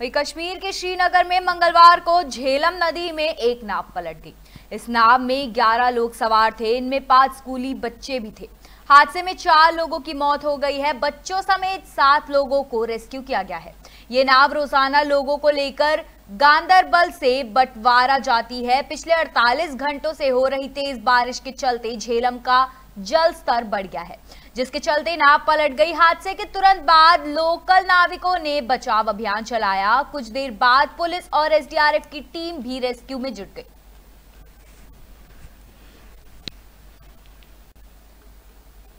वहीं कश्मीर के श्रीनगर में मंगलवार को झेलम नदी में एक नाव पलट गई। इस नाव में 11 लोग सवार थे, इनमें 5 स्कूली बच्चे भी थे। हादसे में 4 लोगों की मौत हो गई है, बच्चों समेत 7 लोगों को रेस्क्यू किया गया है। ये नाव रोजाना लोगों को लेकर गांधरबल से बटवारा जाती है। पिछले 48 घंटों से हो रही तेज बारिश के चलते झेलम का जल स्तर बढ़ गया है, जिसके चलते नाव पलट गई। हादसे के तुरंत बाद लोकल नाविकों ने बचाव अभियान चलाया। कुछ देर बाद पुलिस और एसडीआरएफ की टीम भी रेस्क्यू में जुट गई।